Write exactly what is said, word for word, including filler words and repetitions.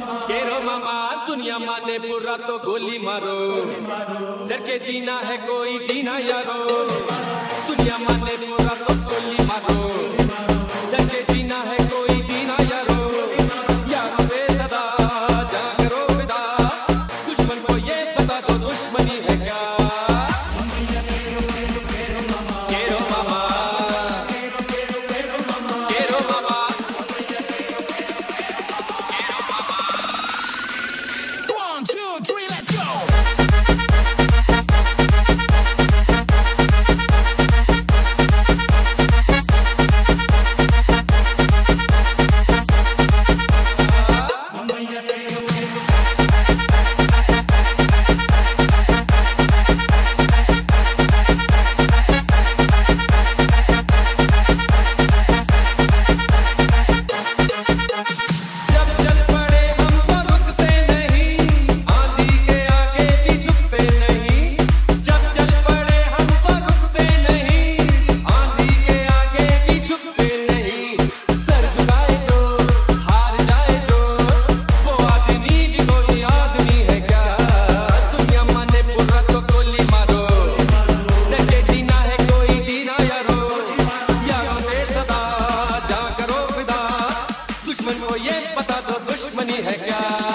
केरो मामा दुनिया माने पूरा तो गोली मारो, डर के जीना है कोई जीना यारो। दुनिया माने पूरा तो गोली मारो, डर के जीना है कोई जीना यारो। यारो बेसदा जा करो बेदा, दुश्मन को ये बता दो दुश्मनी है क्या। केरो मामा केरो मामा दुश्मन को ये बता दो दुश्मनी है क्या।